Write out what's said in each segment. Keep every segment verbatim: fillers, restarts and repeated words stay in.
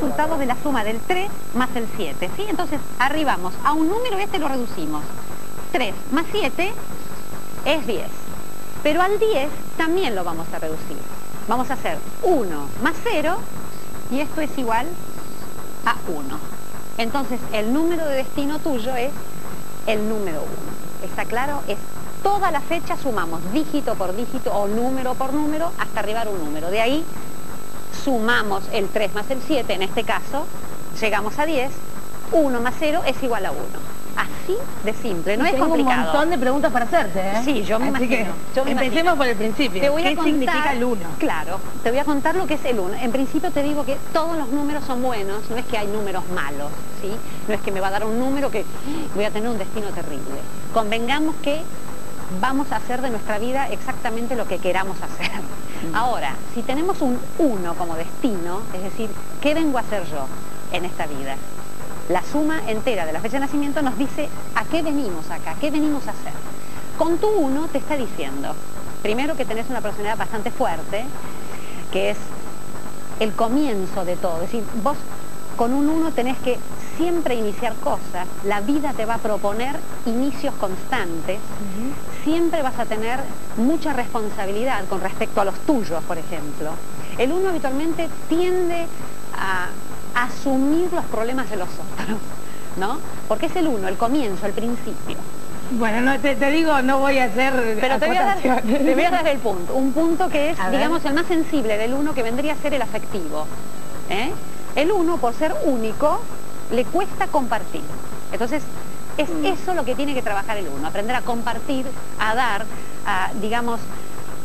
resultado de la suma del tres más el siete, ¿sí? Entonces arribamos a un número y este lo reducimos. tres más siete es diez. Pero al diez también lo vamos a reducir. Vamos a hacer uno más cero y esto es igual a uno. Entonces el número de destino tuyo es el número uno. ¿Está claro? Es toda la fecha sumamos dígito por dígito o número por número hasta arribar un número. De ahí sumamos el tres más el siete, en este caso, llegamos a diez, uno más cero es igual a uno. Así de simple, no y es tengo complicado. un montón de preguntas para hacerte, ¿eh? Sí, yo me Así imagino. Que yo me empecemos imagino. por el principio. Te voy ¿Qué a contar, significa el uno? Claro, te voy a contar lo que es el uno. En principio te digo que todos los números son buenos, no es que hay números malos, ¿sí? No es que me va a dar un número que voy a tener un destino terrible. Convengamos que vamos a hacer de nuestra vida exactamente lo que queramos hacer. Ahora, si tenemos un uno como destino, es decir, ¿qué vengo a hacer yo en esta vida? La suma entera de la fecha de nacimiento nos dice a qué venimos acá, qué venimos a hacer. Con tu uno te está diciendo, primero que tenés una personalidad bastante fuerte, que es el comienzo de todo. Es decir, vos con un uno tenés que siempre iniciar cosas, la vida te va a proponer inicios constantes, uh-huh. Siempre vas a tener mucha responsabilidad con respecto a los tuyos, por ejemplo. El uno habitualmente tiende a asumir los problemas de los otros, ¿no? Porque es el uno, el comienzo, el principio. Bueno, no, te, te digo, no voy a hacer... Pero te voy a, dar, te voy a dar el punto, un punto que es, a digamos, ver. el más sensible del uno, que vendría a ser el afectivo, ¿eh? El uno, por ser único, le cuesta compartir. Entonces, es mm. eso lo que tiene que trabajar el uno, aprender a compartir, a dar, a, digamos,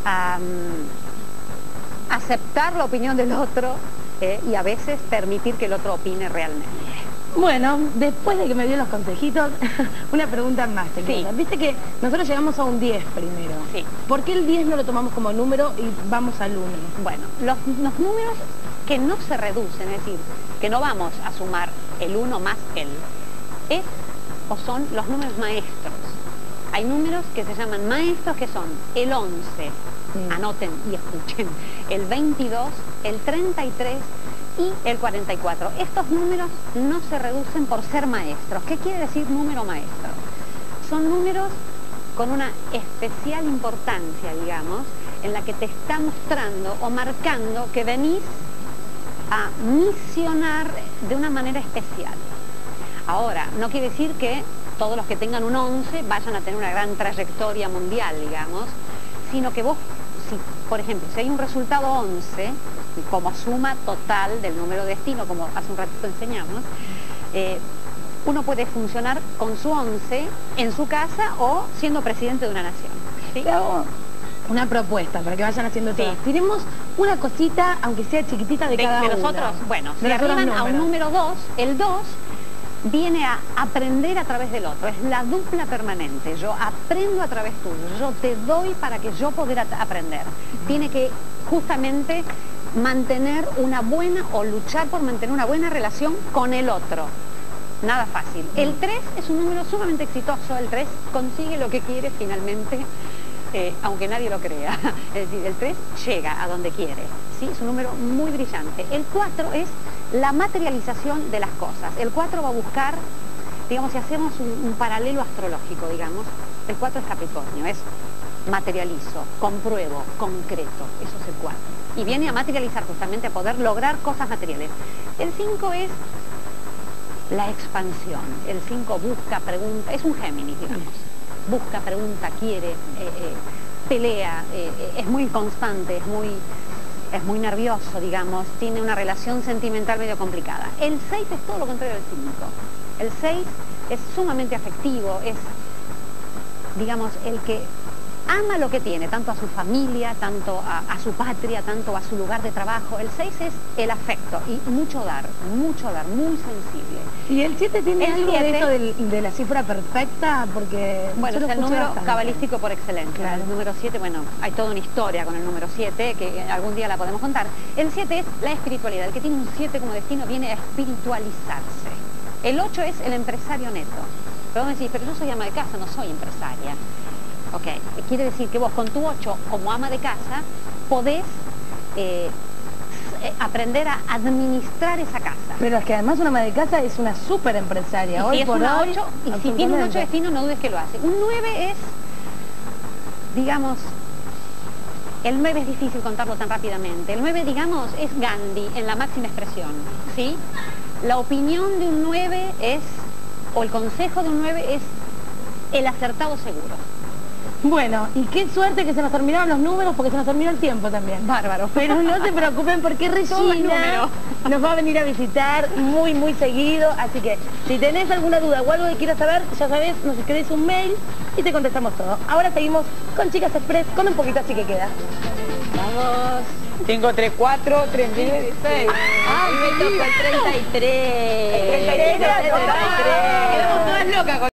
a um, aceptar la opinión del otro, eh, y a veces permitir que el otro opine realmente. Bueno, después de que me dio los consejitos, una pregunta más. Te sí. Viste que nosotros llegamos a un diez primero. Sí. ¿Por qué el diez no lo tomamos como número y vamos al uno? Bueno, los, los números que no se reducen, es decir, que no vamos a sumar el uno más el, es o son los números maestros. Hay números que se llaman maestros que son el once, mm. anoten y escuchen, el veintidós, el treinta y tres y el cuarenta y cuatro. Estos números no se reducen por ser maestros. ¿Qué quiere decir número maestro? Son números con una especial importancia, digamos, en la que te está mostrando o marcando que venís a misionar de una manera especial. Ahora, no quiere decir que todos los que tengan un once vayan a tener una gran trayectoria mundial, digamos, sino que vos, si, por ejemplo, si hay un resultado once, como suma total del número de destino, como hace un ratito enseñamos, eh, uno puede funcionar con su once en su casa o siendo presidente de una nación. ¿Sí? Pero... una propuesta para que vayan haciendo todo. Sí. Tiremos una cosita, aunque sea chiquitita, de, de cada uno. ¿De nosotros? Bueno, si arriban a un número dos, el dos viene a aprender a través del otro. Es la dupla permanente. Yo aprendo a través tuyo. Yo te doy para que yo pueda aprender. Tiene que justamente mantener una buena, o luchar por mantener una buena relación con el otro. Nada fácil. El tres es un número sumamente exitoso. El tres consigue lo que quiere finalmente. Eh, aunque nadie lo crea, es decir, el tres llega a donde quiere, ¿sí? Es un número muy brillante. El cuatro es la materialización de las cosas. El cuatro va a buscar, digamos, si hacemos un, un paralelo astrológico, digamos, el cuatro es Capricornio, es materializo, compruebo, concreto, eso es el cuatro. Y viene a materializar justamente, a poder lograr cosas materiales. El cinco es la expansión, el cinco busca, pregunta, es un Géminis, digamos. Busca, pregunta, quiere, eh, eh, pelea, eh, es muy constante, es muy, es muy nervioso, digamos, tiene una relación sentimental medio complicada. El seis es todo lo contrario del cinco. El seis es sumamente afectivo, es, digamos, el que ama lo que tiene, tanto a su familia, tanto a, a su patria, tanto a su lugar de trabajo. El seis es el afecto y mucho dar, mucho dar, muy sensible. ¿Y el siete tiene el algo siete, de, eso del, de la cifra perfecta? Porque bueno, es el número bastante. cabalístico por excelencia. Claro. El número siete, bueno, hay toda una historia con el número siete que algún día la podemos contar. El siete es la espiritualidad. El que tiene un siete como destino viene a espiritualizarse. El ocho es el empresario neto. Pero vos decís, pero yo soy ama de casa, no soy empresaria. Ok, quiere decir que vos con tu ocho como ama de casa podés eh, eh, aprender a administrar esa casa. Pero es que además una madre de casa es una súper empresaria. Y hoy si es por una hoy, ocho, y si tiene un ocho de fino, no dudes que lo hace. Un nueve es, digamos, el nueve es difícil contarlo tan rápidamente. El nueve, digamos, es Gandhi en la máxima expresión, ¿sí? La opinión de un nueve es, o el consejo de un nueve es el acertado seguro. Bueno, y qué suerte que se nos terminaron los números, porque se nos terminó el tiempo también. Bárbaro. Pero no se preocupen, porque Regina nos va a venir a visitar muy, muy seguido. Así que, si tenés alguna duda o algo que quieras saber, ya sabés, nos escribís un mail y te contestamos todo. Ahora seguimos con Chicas Express, con un poquito así que queda. Vamos. cinco tres cuatro tres dieciséis. ¡Ay, me tocó el treinta y tres! ¡El treinta y tres! ¡El treinta y tres! ¡Quedamos todas locas!